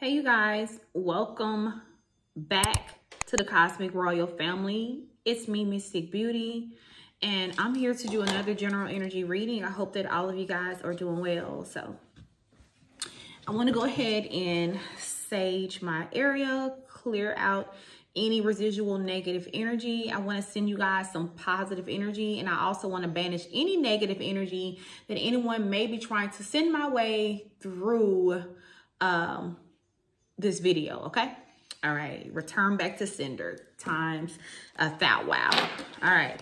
Hey you guys, welcome back to the Cosmic Royal Family. It's me, Mystic Beauty, and I'm here to do another general energy reading. I hope that all of you guys are doing well. So I want to go ahead and sage my area, clear out any residual negative energy. I want to send you guys some positive energy, and I also want to banish any negative energy that anyone may be trying to send my way through this video, okay? All right, return back to sender times a thou wow. All right,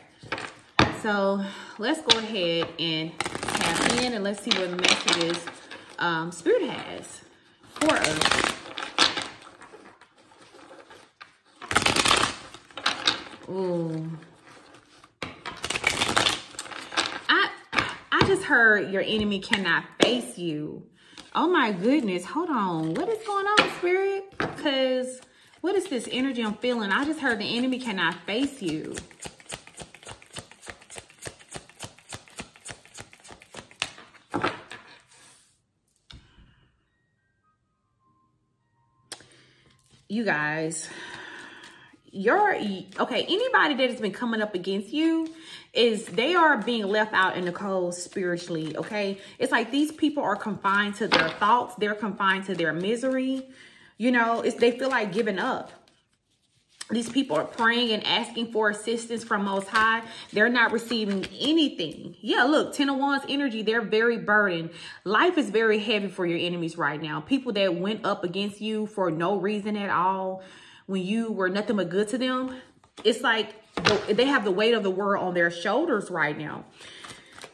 so let's go ahead and tap in and let's see what the messages Spirit has for us. Ooh. I just heard your enemy cannot face you. Oh my goodness, hold on. What is going on, Spirit? Because what is this energy I'm feeling? I just heard the enemy cannot face you. You guys, okay, anybody that has been coming up against you, they are being left out in the cold spiritually, okay? It's like these people are confined to their thoughts. They're confined to their misery. You know, they feel like giving up. These people are praying and asking for assistance from Most High. They're not receiving anything. Yeah, look, Ten of Wands energy, they're very burdened. Life is very heavy for your enemies right now. People that went up against you for no reason at all, when you were nothing but good to them, it's like they have the weight of the world on their shoulders right now.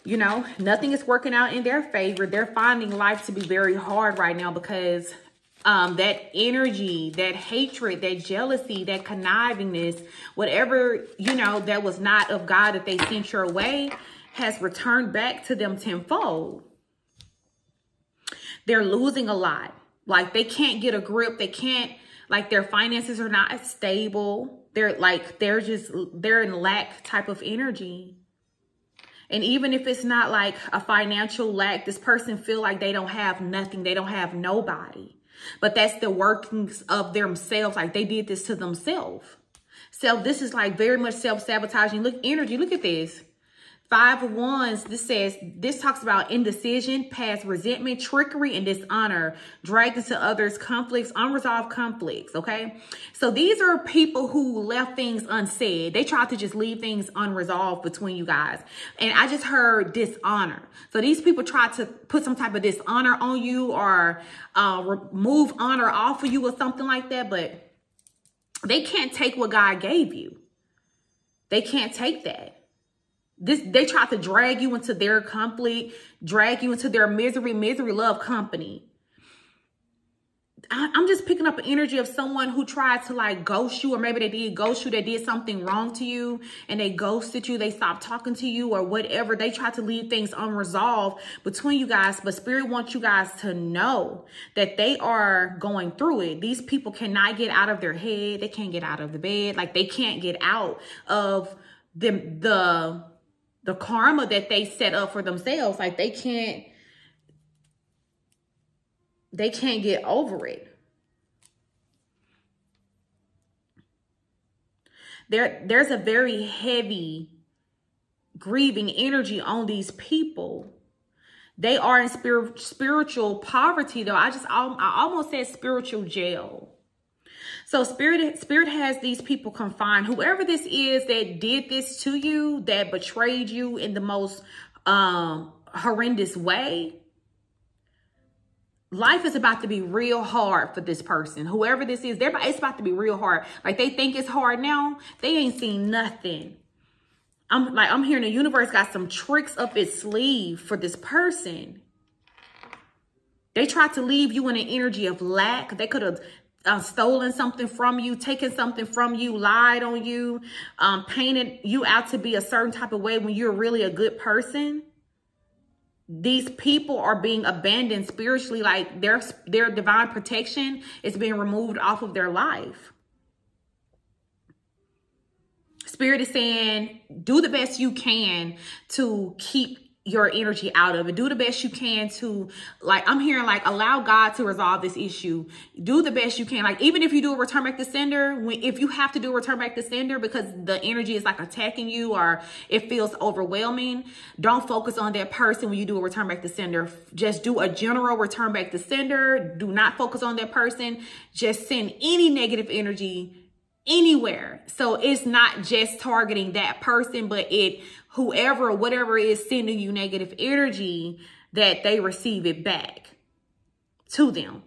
You know, nothing is working out in their favor. They're finding life to be very hard right now because that energy, that hatred, that jealousy, that connivingness, whatever, you know, that was not of God that they sent your way has returned back to them tenfold. They're losing a lot. Like they can't get a grip. They can't, like their finances are not stable. They're in lack type of energy. And even if it's not like a financial lack, this person feel like they don't have nothing. They don't have nobody. But that's the workings of themselves. Like they did this to themselves. So this is like very much self-sabotaging. Look, energy, look at this. Five of Wands, this talks about indecision, past resentment, trickery, and dishonor, dragged into others' conflicts, unresolved conflicts, okay? So these are people who left things unsaid. They tried to just leave things unresolved between you guys. And I just heard dishonor. So these people tried to put some type of dishonor on you or remove honor off of you or something like that, but they can't take what God gave you. They can't take that. They try to drag you into their conflict, drag you into their misery, love company. I'm just picking up an energy of someone who tried to like ghost you, or maybe they did ghost you, they did something wrong to you and they ghosted you, they stopped talking to you or whatever. They tried to leave things unresolved between you guys, but Spirit wants you guys to know that they are going through it. These people cannot get out of their head. They can't get out of the bed. Like they can't get out of the karma that they set up for themselves. Like they can't get over it. There's a very heavy grieving energy on these people. They are in spiritual poverty though. I almost said spiritual jail. So Spirit has these people confined. Whoever this is that did this to you, that betrayed you in the most horrendous way, life is about to be real hard for this person. Whoever this is, it's about to be real hard. Like they think it's hard now. They ain't seen nothing. I'm hearing the universe got some tricks up its sleeve for this person. They tried to leave you in an energy of lack. They could have stolen something from you, taken something from you, lied on you, painted you out to be a certain type of way when you're really a good person. These people are being abandoned spiritually, like their divine protection is being removed off of their life. Spirit is saying, do the best you can to keep your energy out of it. Do the best you can to, like, I'm hearing, like, allow God to resolve this issue. Do the best you can. Like, even if you do a return back to sender, if you have to do a return back to sender because the energy is, like, attacking you or it feels overwhelming, don't focus on that person when you do a return back to sender. Just do a general return back to sender. Do not focus on that person. Just send any negative energy anywhere. So it's not just targeting that person, but whoever or whatever is sending you negative energy, that they receive it back to them,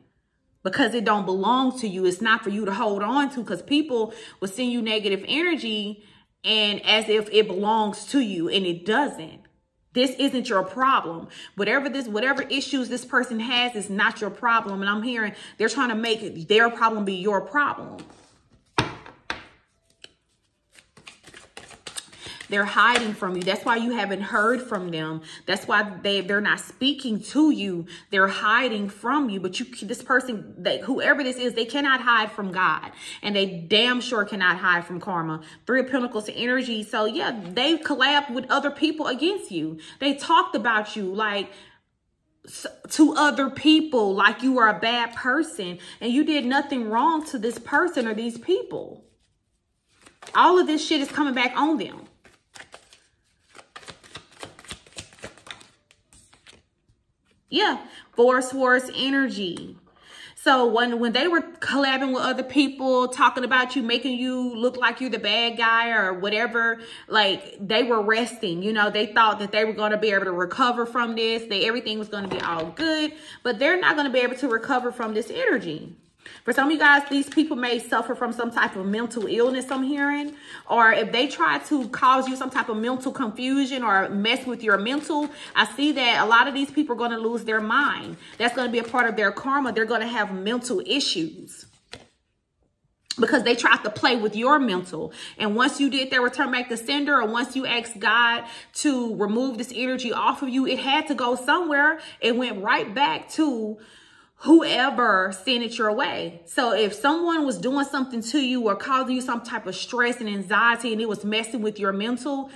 because it don't belong to you. It's not for you to hold on to, because people will send you negative energy and as if it belongs to you, and it doesn't. This isn't your problem. Whatever issues this person has is not your problem. And I'm hearing they're trying to make their problem be your problem. They're hiding from you. That's why you haven't heard from them. That's why they're not speaking to you. They're hiding from you. But this person, whoever this is, they cannot hide from God. And they damn sure cannot hide from karma. Three of Pentacles to energy. So yeah, they've collabed with other people against you. They talked about you like to other people, like you are a bad person. And you did nothing wrong to this person or these people. All of this shit is coming back on them. Yeah, Four of Swords energy. So when they were collabing with other people, talking about you, making you look like you're the bad guy or whatever, like, they were resting. You know, they thought that they were going to be able to recover from this. Everything was going to be all good, but they're not going to be able to recover from this energy. For some of you guys, these people may suffer from some type of mental illness, I'm hearing. Or if they try to cause you some type of mental confusion or mess with your mental, I see that a lot of these people are going to lose their mind. That's going to be a part of their karma. They're going to have mental issues because they tried to play with your mental. And once you did their return back to sender, or once you asked God to remove this energy off of you, it had to go somewhere. It went right back to whoever sent it your way. So if someone was doing something to you or causing you some type of stress and anxiety, and it was messing with your mental,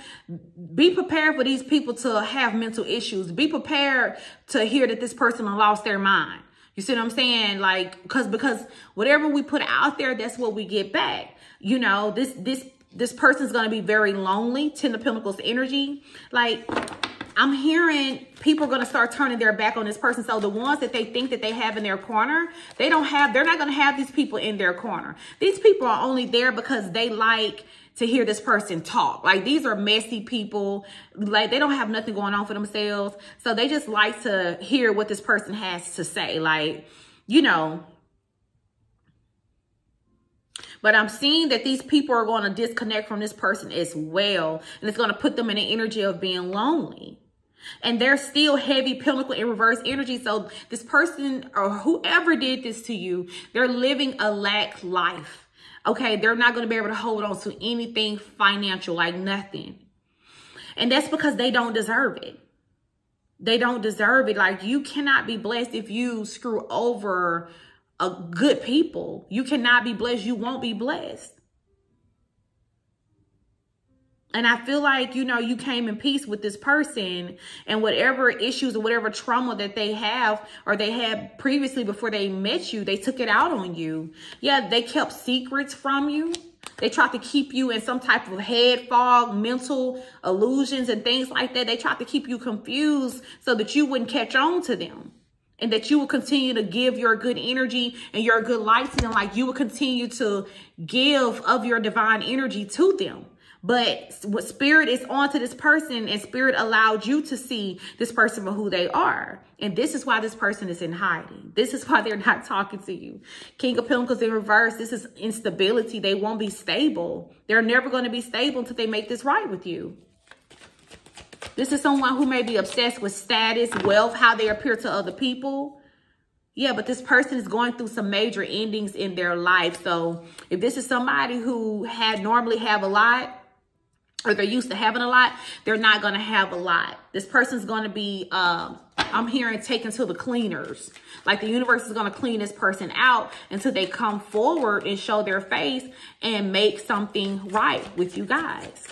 be prepared for these people to have mental issues. Be prepared to hear that this person lost their mind. You see what I'm saying? Like, because whatever we put out there, that's what we get back. You know, this person's going to be very lonely. Ten of Pentacles energy. Like, I'm hearing people are going to start turning their back on this person. So the ones that they think that they have in their corner, they're not going to have these people in their corner. These people are only there because they like to hear this person talk. Like, these are messy people. Like, they don't have nothing going on for themselves. So they just like to hear what this person has to say. Like, you know, but I'm seeing that these people are going to disconnect from this person as well. And it's going to put them in an energy of being lonely. And they're still heavy pentacle in reverse energy. So this person or whoever did this to you, they're living a lack life. Okay, they're not going to be able to hold on to anything financial, like nothing. And that's because they don't deserve it. They don't deserve it. Like, you cannot be blessed if you screw over good people. You cannot be blessed. You won't be blessed. And I feel like, you know, you came in peace with this person, and whatever issues or whatever trauma that they have or they had previously before they met you, they took it out on you. Yeah, they kept secrets from you. They tried to keep you in some type of head fog, mental illusions and things like that. They tried to keep you confused so that you wouldn't catch on to them. And that you will continue to give your good energy and your good light to them. Like, you will continue to give of your divine energy to them. But what spirit is onto this person, and spirit allowed you to see this person for who they are. And this is why this person is in hiding. This is why they're not talking to you. King of Pentacles in reverse. This is instability. They won't be stable. They're never going to be stable until they make this right with you. This is someone who may be obsessed with status, wealth, how they appear to other people. Yeah, but this person is going through some major endings in their life. So if this is somebody who normally have a lot, or they're used to having a lot, they're not going to have a lot. This person's going to be, I'm hearing, taken to the cleaners. Like, the universe is going to clean this person out until they come forward and show their face and make something right with you guys.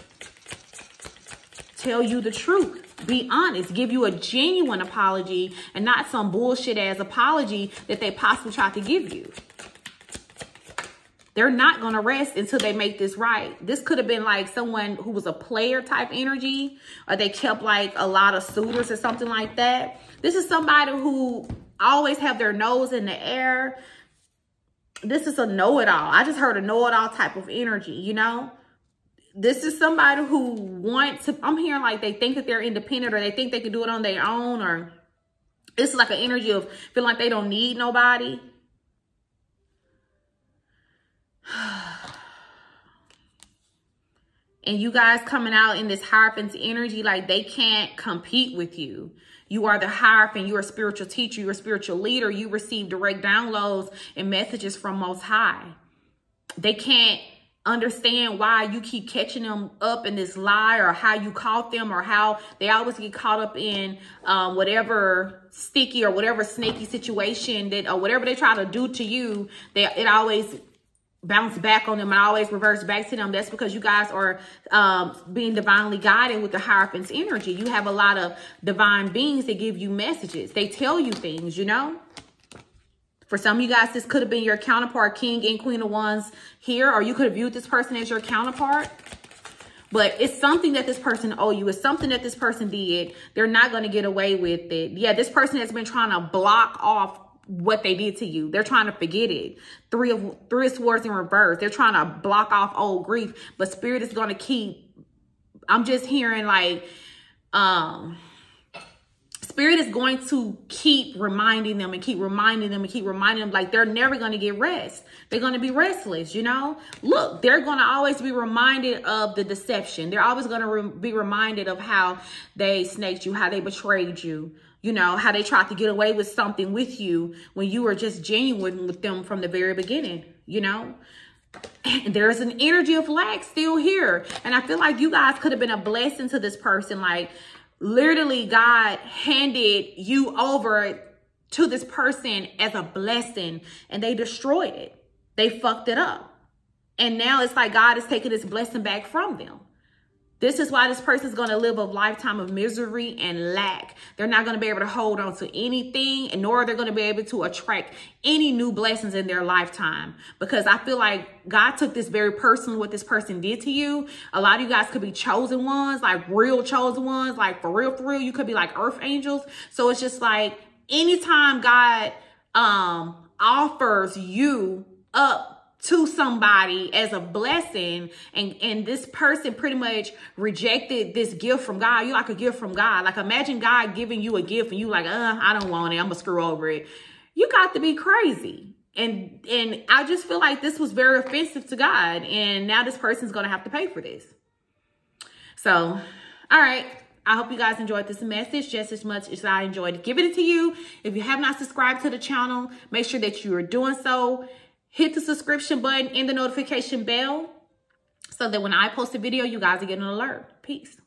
Tell you the truth. Be honest. Give you a genuine apology and not some bullshit-ass apology that they possibly try to give you. They're not going to rest until they make this right. This could have been like someone who was a player type energy, or they kept like a lot of suitors or something like that. This is somebody who always have their nose in the air. This is a know-it-all. I just heard a know-it-all type of energy, you know? This is somebody who wants to, I'm hearing like they think that they're independent, or they think they can do it on their own, or it's like an energy of feeling like they don't need nobody. And you guys coming out in this Hierophant's energy, like they can't compete with you. You are the Hierophant. You're a spiritual teacher. You're a spiritual leader. You receive direct downloads and messages from Most High. They can't understand why you keep catching them up in this lie, or how you caught them, or how they always get caught up in whatever sticky or whatever snaky situation that, or whatever they try to do to you. It always bounce back on them and always reverse back to them. That's because you guys are being divinely guided with the Hierophant's energy. You have a lot of divine beings that give you messages. They tell you things, you know. For some of you guys, this could have been your counterpart, King and Queen of Wands here, or you could have viewed this person as your counterpart. But it's something that this person owe you. It's something that this person did. They're not going to get away with it. Yeah, this person has been trying to block off what they did to you. They're trying to forget it. Three of Swords in reverse. They're trying to block off old grief, but Spirit is going to keep, I'm just hearing like, Spirit is going to keep reminding them and keep reminding them and keep reminding them, like they're never going to get rest. They're going to be restless, you know? Look, they're going to always be reminded of the deception. They're always going to be reminded of how they snaked you, how they betrayed you. You know, how they tried to get away with something with you when you were just genuine with them from the very beginning, you know. There's an energy of lack still here. And I feel like you guys could have been a blessing to this person. Like, literally, God handed you over to this person as a blessing, and they destroyed it. They fucked it up. And now it's like God is taking this blessing back from them. This is why this person's going to live a lifetime of misery and lack. They're not going to be able to hold on to anything, and nor are they going to be able to attract any new blessings in their lifetime. Because I feel like God took this very personally, what this person did to you. A lot of you guys could be chosen ones, like real chosen ones, like for real, you could be like earth angels. So it's just like anytime God offers you up to somebody as a blessing, and this person pretty much rejected this gift from God. You like a gift from God. Like, imagine God giving you a gift and you like, I don't want it. I'm gonna screw over it. You got to be crazy. And I just feel like this was very offensive to God, and now this person's gonna have to pay for this. So, all right. I hope you guys enjoyed this message just as much as I enjoyed giving it to you. If you have not subscribed to the channel, make sure that you are doing so. Hit the subscription button and the notification bell so that when I post a video, you guys will get an alert. Peace.